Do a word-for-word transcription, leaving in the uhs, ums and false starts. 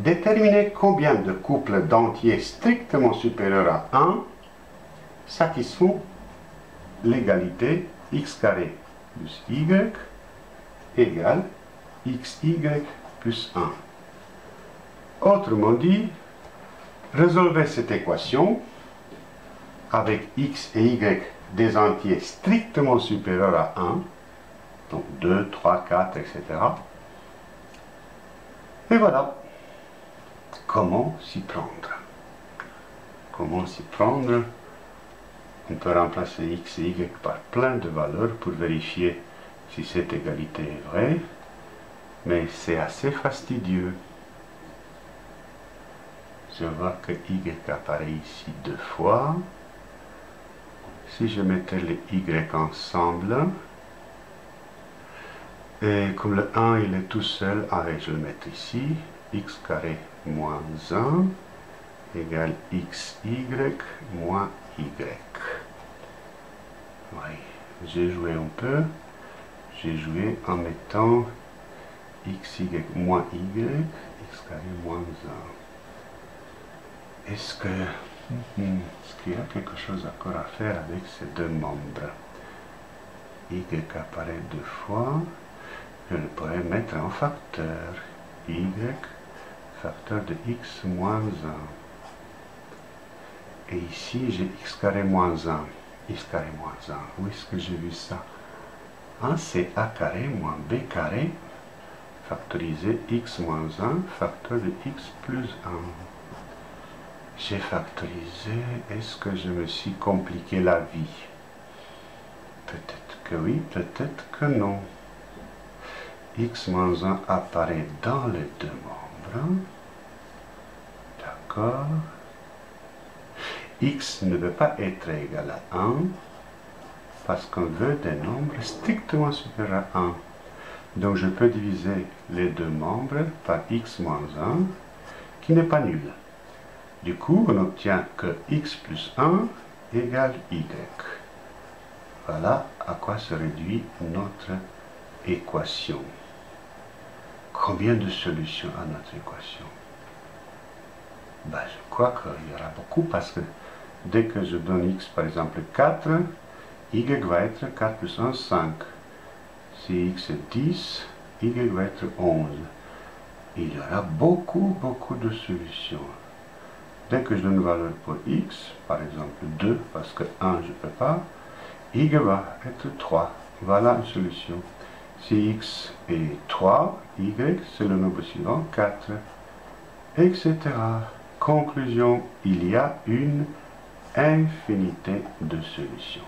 Déterminer combien de couples d'entiers strictement supérieurs à un satisfont l'égalité x carré plus y égale xy plus un. Autrement dit, résolvez cette équation avec x et y des entiers strictement supérieurs à un, donc deux, trois, quatre, et cetera. Et voilà. Comment s'y prendre? Comment s'y prendre? On peut remplacer x et y par plein de valeurs pour vérifier si cette égalité est vraie, mais c'est assez fastidieux. Je vois que y apparaît ici deux fois. Si je mettais les y ensemble, et comme le un il est tout seul, allez, je le mets ici, x carré moins un égale xy moins y. Oui, j'ai joué un peu, j'ai joué en mettant xy moins y, x carré moins un. Est-ce que, est-ce qu'il y a quelque chose encore à faire avec ces deux membres? Y apparaît deux fois, je le pourrais mettre en facteur, y facteur de x moins un. Et ici, j'ai x carré moins un. x carré moins un. Où est-ce que j'ai vu ça? Ah, c'est a carré moins b carré factorisé x moins un facteur de x plus un. J'ai factorisé. Est-ce que je me suis compliqué la vie? Peut-être que oui, peut-être que non. X moins un apparaît dans les deux membres. D'accord. X ne peut pas être égal à un parce qu'on veut des nombres strictement supérieurs à un. Donc je peux diviser les deux membres par x moins un qui n'est pas nul. Du coup, on obtient que x plus un égale y. Voilà à quoi se réduit notre équation. Combien de solutions à notre équation? Ben, je crois qu'il y aura beaucoup parce que dès que je donne x par exemple quatre, y va être quatre plus un, cinq. Si x est dix, y va être onze. Il y aura beaucoup, beaucoup de solutions. Dès que je donne une valeur pour x, par exemple deux, parce que un je ne peux pas, y va être trois. Voilà une solution. Si x est trois, y, c'est le nombre suivant, quatre, et cetera. Conclusion, il y a une infinité de solutions.